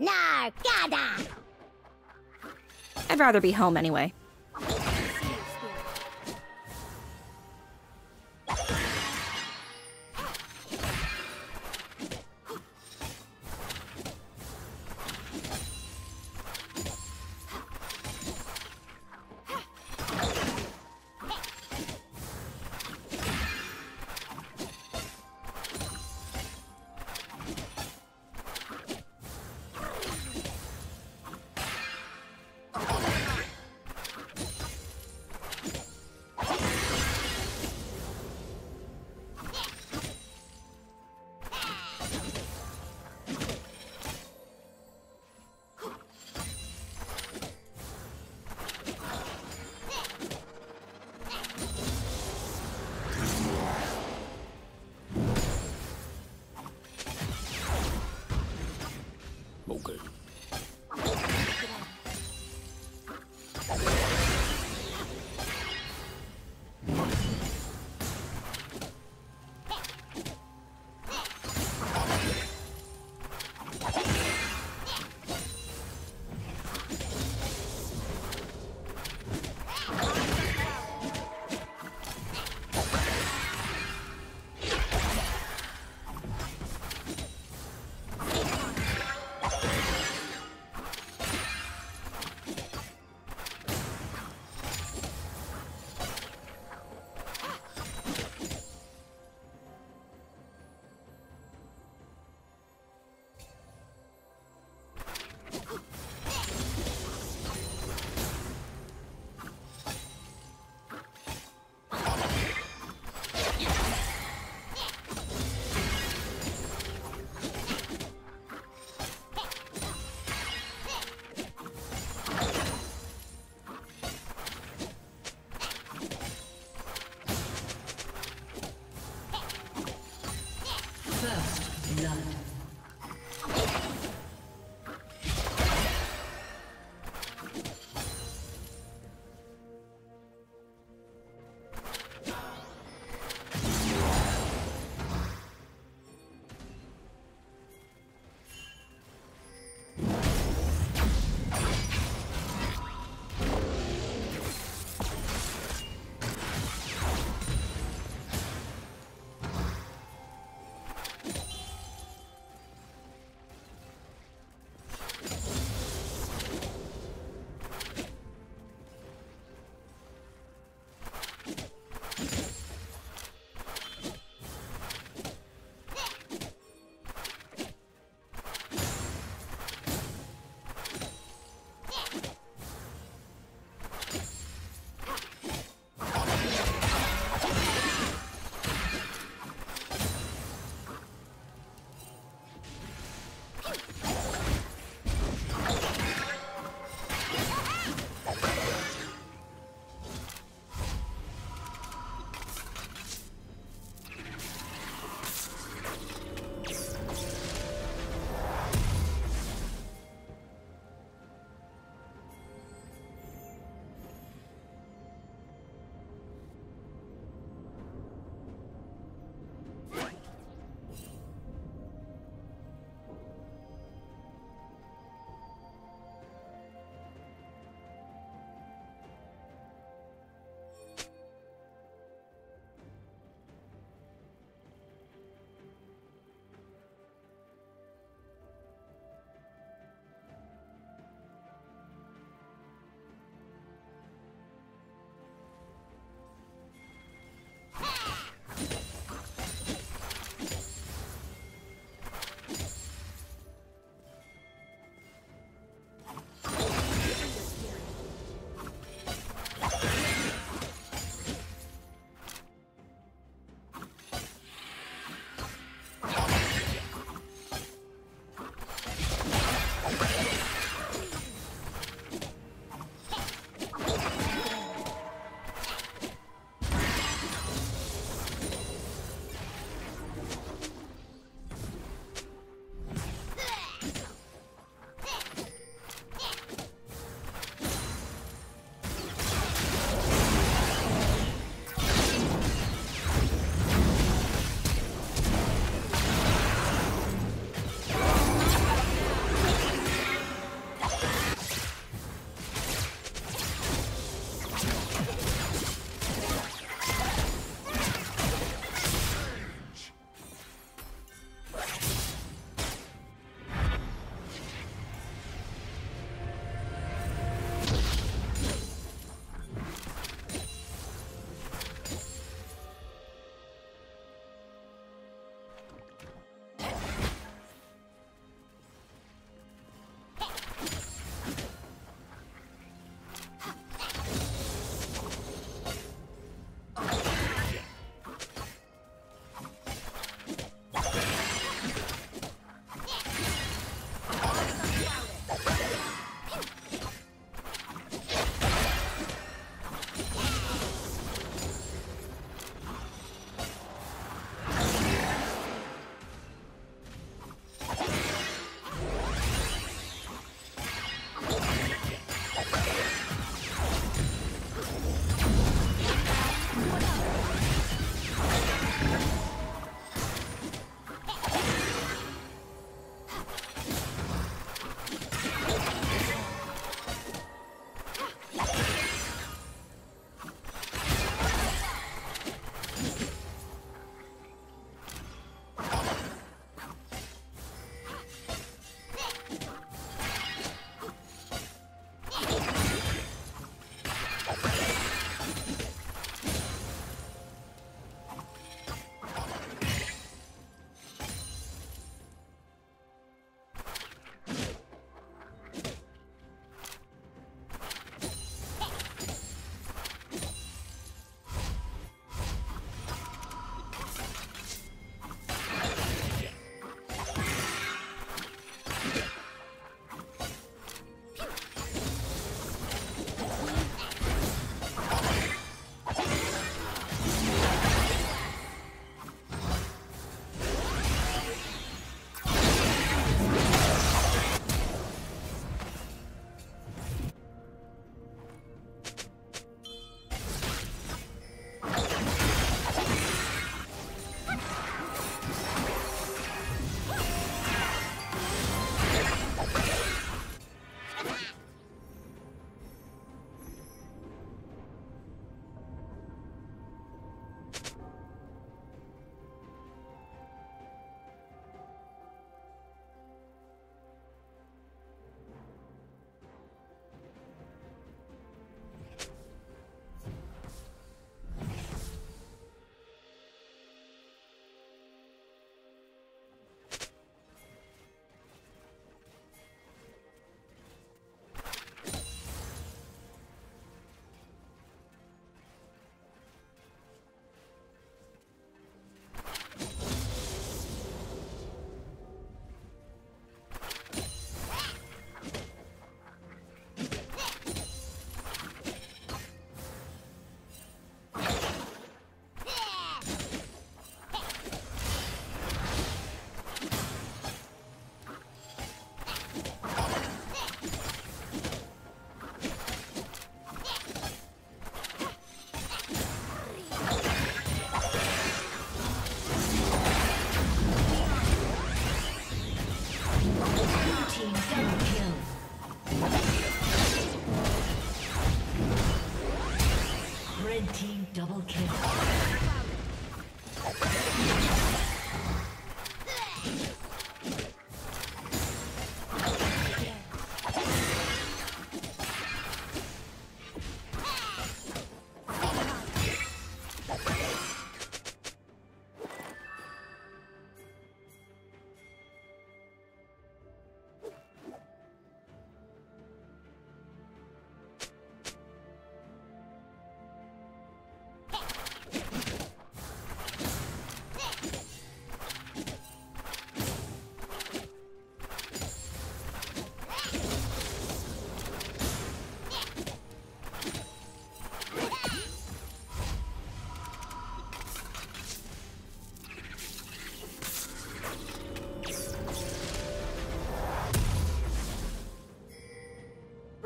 Nargada! I'd rather be home anyway.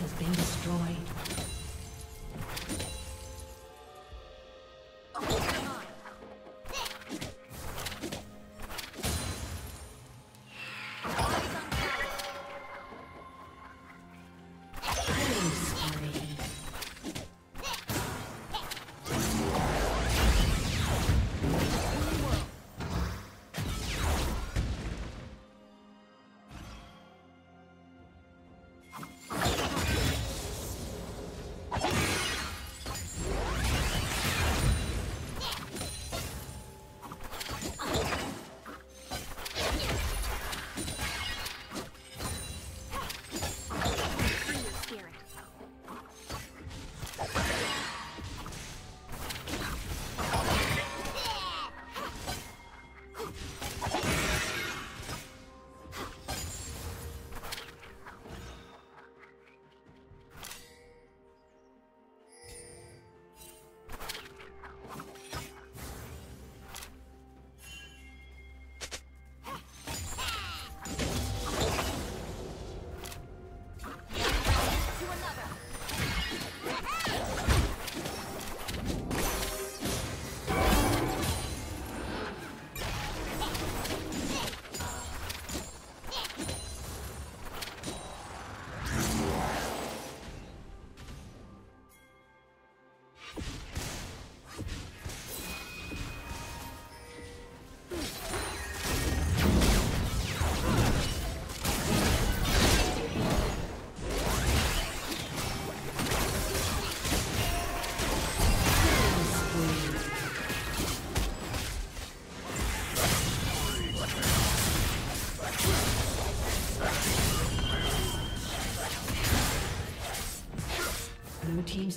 Has been destroyed. Blue team's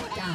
Shut down.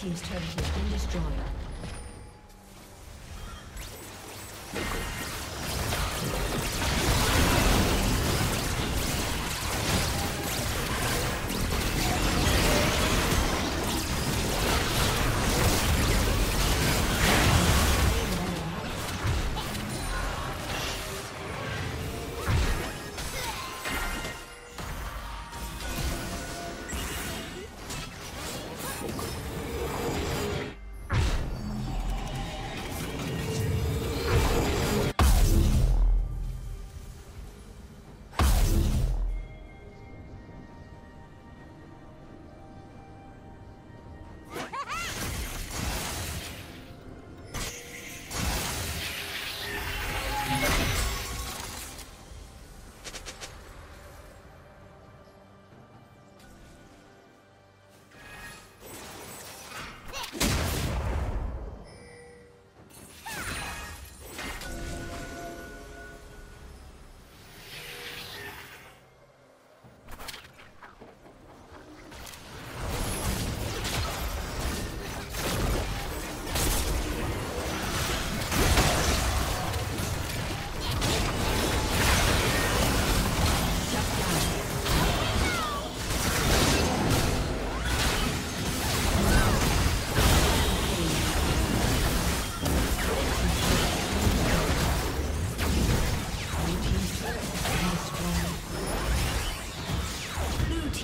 Team's turret has been destroyed.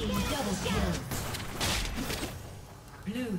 team double kill. Blue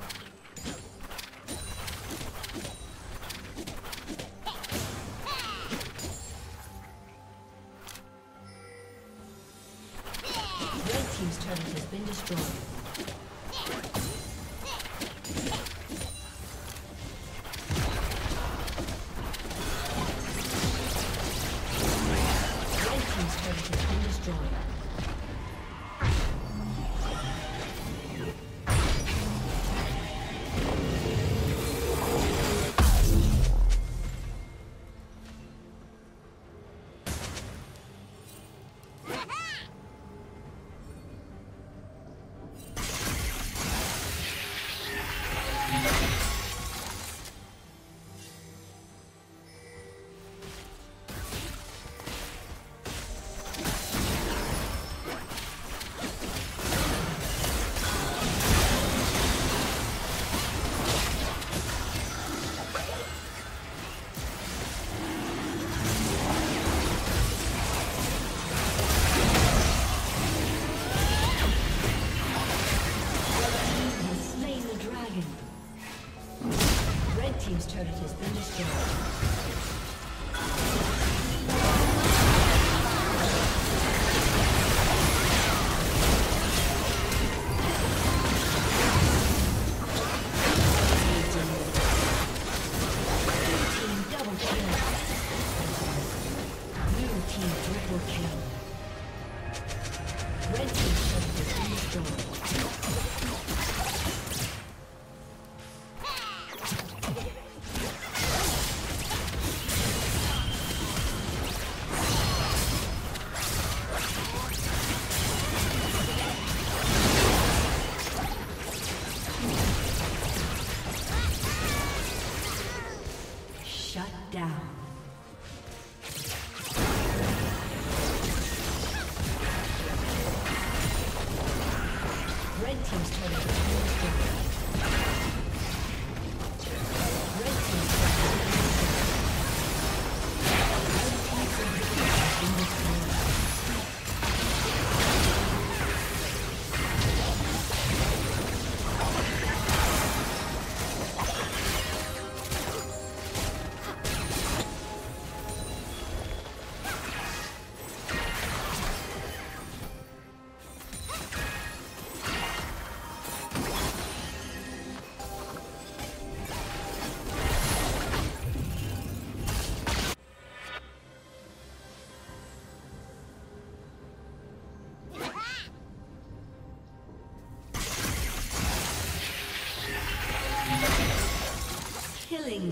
Killing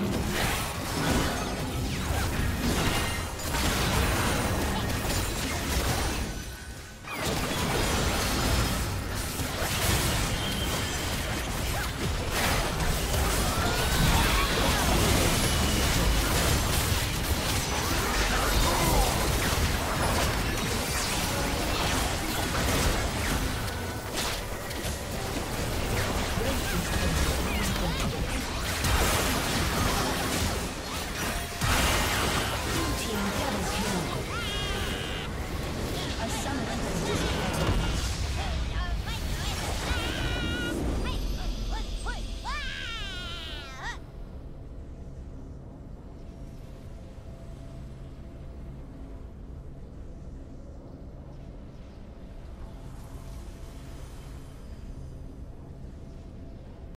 Just